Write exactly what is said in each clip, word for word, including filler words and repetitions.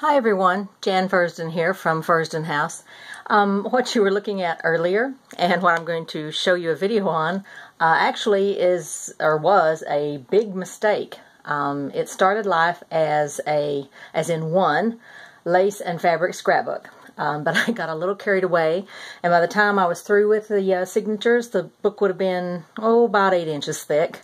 Hi everyone, Jan Fursdon here from Fursdon House. Um, what you were looking at earlier and what I'm going to show you a video on uh, actually is or was a big mistake. Um, it started life as a as in one lace and fabric scrapbook, um, but I got a little carried away, and by the time I was through with the uh, signatures, the book would have been oh about eight inches thick.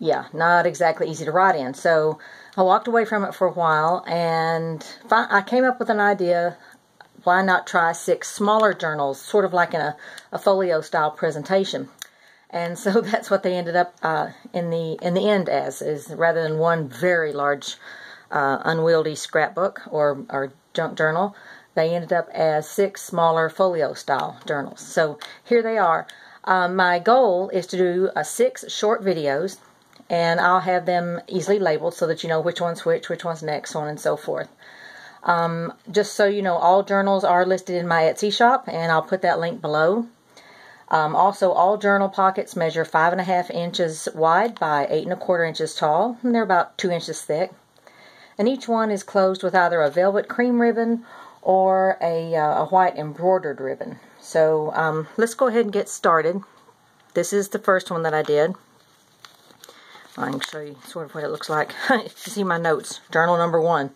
Yeah, not exactly easy to write in. So I walked away from it for a while, and I came up with an idea, why not try six smaller journals, sort of like in a, a folio style presentation. And so that's what they ended up uh, in the in the end as, is rather than one very large uh, unwieldy scrapbook or, or junk journal, they ended up as six smaller folio style journals. So here they are. Um, my goal is to do uh, six short videos, and I'll have them easily labeled so that you know which one's which, which one's next, so on and so forth. Um, just so you know, all journals are listed in my Etsy shop, and I'll put that link below. Um, also, all journal pockets measure five and a half inches wide by eight and a quarter inches tall, and they're about two inches thick. And each one is closed with either a velvet cream ribbon or a, uh, a white embroidered ribbon. So um, let's go ahead and get started. This is the first one that I did. I can show you sort of what it looks like. If you see my notes, journal number one.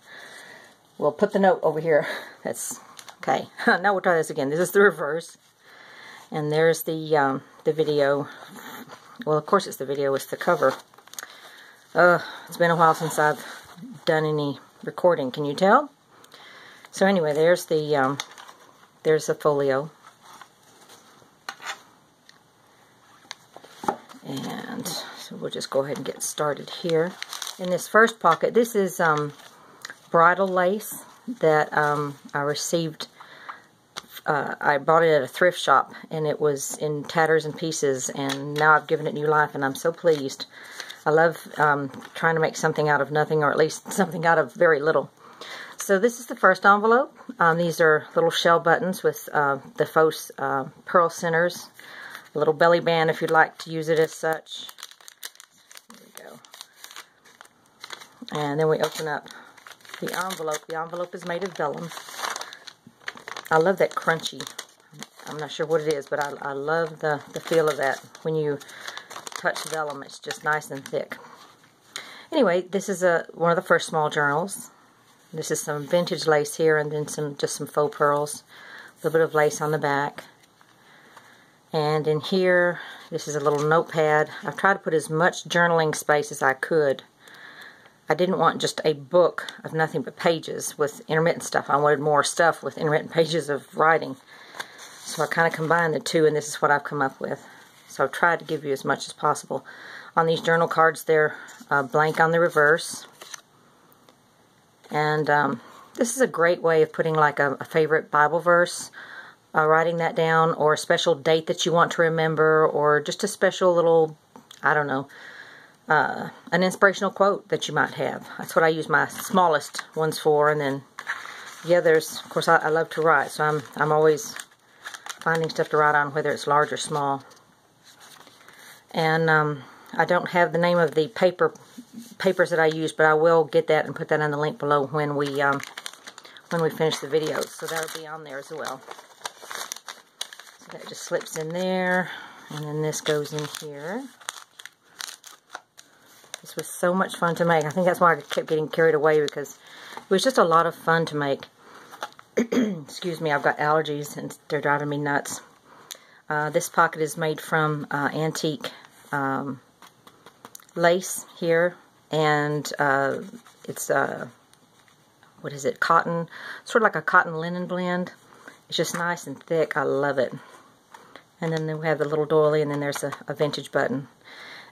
We'll put the note over here. That's okay. Now we'll try this again. This is the reverse, and there's the um, the video. Well, of course it's the video. It's the cover. Uh, it's been a while since I've done any recording. Can you tell? So anyway, there's the um, there's the folio, and we'll just go ahead and get started here. In this first pocket, this is um, bridal lace that um, I received. Uh, I bought it at a thrift shop, and it was in tatters and pieces, and now I've given it new life, and I'm so pleased. I love um, trying to make something out of nothing, or at least something out of very little. So this is the first envelope. Um, these are little shell buttons with uh, the faux uh, pearl centers, a little belly band if you'd like to use it as such. And then we open up the envelope. The envelope is made of vellum. I love that crunchy. I'm not sure what it is, but I, I love the, the feel of that. When you touch vellum, it's just nice and thick. Anyway, this is a, one of the first small journals. This is some vintage lace here, and then some just some faux pearls. A little bit of lace on the back. And in here, this is a little notepad. I've tried to put as much journaling space as I could. I didn't want just a book of nothing but pages with intermittent stuff. I wanted more stuff with intermittent pages of writing. So I kind of combined the two, and this is what I've come up with. So I've tried to give you as much as possible. On these journal cards, they're uh, blank on the reverse. And um, this is a great way of putting like a, a favorite Bible verse, uh, writing that down, or a special date that you want to remember, or just a special little, I don't know, Uh, an inspirational quote that you might have. That's what I use my smallest ones for, and then the others, of course, I, I love to write, so I'm, I'm always finding stuff to write on, whether it's large or small. And um, I don't have the name of the paper papers that I use, but I will get that and put that in the link below when we um, when we finish the videos, so that'll be on there as well. So that just slips in there, and then this goes in here. This was so much fun to make. I think that's why I kept getting carried away, because it was just a lot of fun to make. Excuse me, I've got allergies and they're driving me nuts. Uh, this pocket is made from uh, antique um, lace here, and uh, it's, uh, what is it, cotton, sort of like a cotton linen blend. It's just nice and thick. I love it. And then we have the little doily, and then there's a, a vintage button.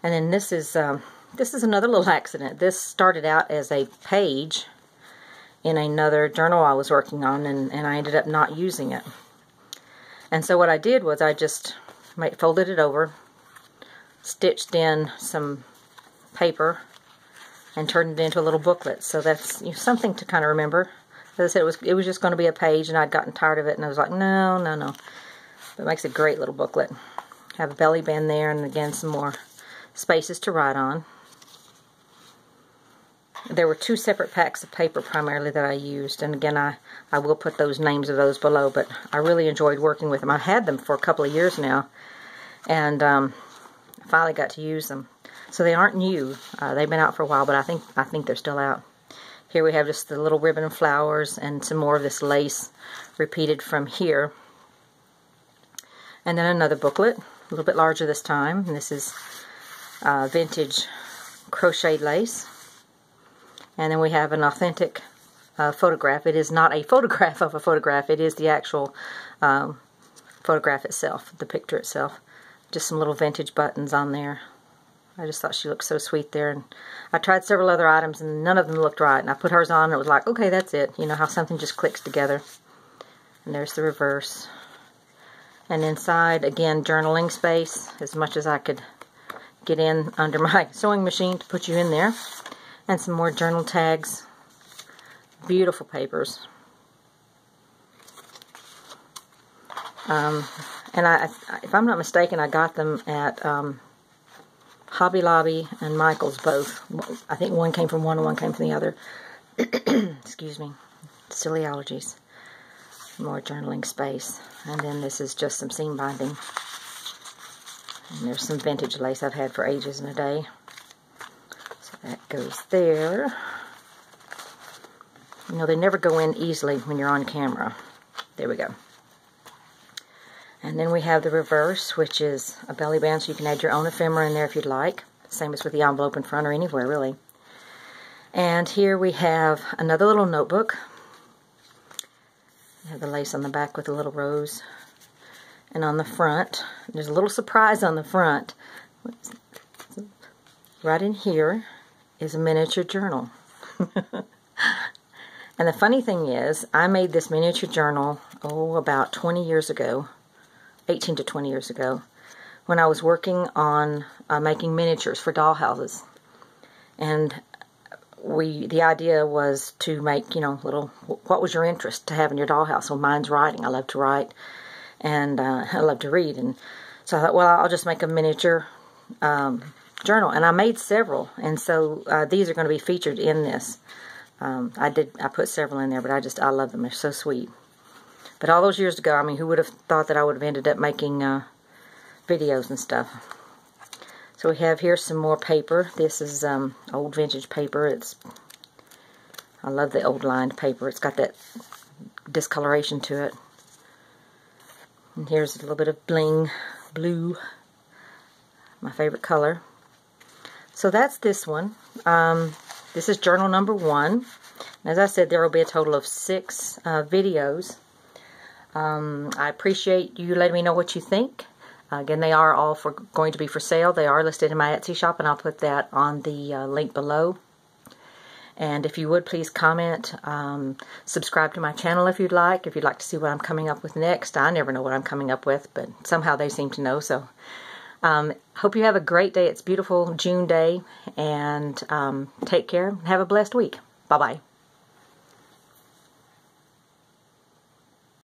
And then this is... Um, This is another little accident. This started out as a page in another journal I was working on, and, and I ended up not using it. And so what I did was I just made, folded it over, stitched in some paper, and turned it into a little booklet. So that's, you know, something to kind of remember. As I said, it was, it was just going to be a page, and I'd gotten tired of it, and I was like, no, no, no. But it makes a great little booklet. Have a belly band there, and again, some more spaces to write on. There were two separate packs of paper primarily that I used, and again, I, I will put those names of those below, but I really enjoyed working with them. I've had them for a couple of years now, and um, finally got to use them. So they aren't new. Uh, they've been out for a while, but I think I think they're still out. Here we have just the little ribbon and flowers and some more of this lace repeated from here. And then another booklet, a little bit larger this time. And this is uh, vintage crochet lace. And then we have an authentic uh, photograph. It is not a photograph of a photograph. It is the actual um, photograph itself, the picture itself. Just some little vintage buttons on there. I just thought she looked so sweet there. And I tried several other items, and none of them looked right. And I put hers on, and it was like, okay, that's it. You know how something just clicks together. And there's the reverse. And inside, again, journaling space, as much as I could get in under my sewing machine to put you in there. And some more journal tags. Beautiful papers. Um, and I, if I'm not mistaken, I got them at... Um, Hobby Lobby and Michael's both. I think one came from one and one came from the other. Excuse me. Silly allergies. More journaling space. And then this is just some seam binding. And there's some vintage lace I've had for ages and a day. So that goes there. You know, they never go in easily when you're on camera. There we go. And then we have the reverse, which is a belly band, so you can add your own ephemera in there if you'd like. Same as with the envelope in front or anywhere, really. And here we have another little notebook. You have the lace on the back with a little rose. And on the front, there's a little surprise on the front. Right in here is a miniature journal. And the funny thing is, I made this miniature journal, oh, about twenty years ago. eighteen to twenty years ago, when I was working on uh, making miniatures for dollhouses. And we, the idea was to make, you know, little, what was your interest to have in your dollhouse? Well, mine's writing. I love to write, and uh, I love to read. And so I thought, well, I'll just make a miniature um, journal. And I made several, and so uh, these are going to be featured in this. Um, I did, I put several in there, but I just, I love them. They're so sweet. But all those years ago, I mean, who would have thought that I would have ended up making uh, videos and stuff? So we have here some more paper. This is um, old vintage paper. It's I love the old lined paper. It's got that discoloration to it. And here's a little bit of bling blue, my favorite color. So that's this one. Um, this is journal number one. And as I said, there will be a total of six uh, videos. Um, I appreciate you letting me know what you think. Uh, again, they are all for going to be for sale. They are listed in my Etsy shop, and I'll put that on the uh, link below. And if you would, please comment, um, subscribe to my channel if you'd like, if you'd like to see what I'm coming up with next. I never know what I'm coming up with, but somehow they seem to know. So um, hope you have a great day. It's a beautiful June day, and um, take care. Have a blessed week. Bye-bye.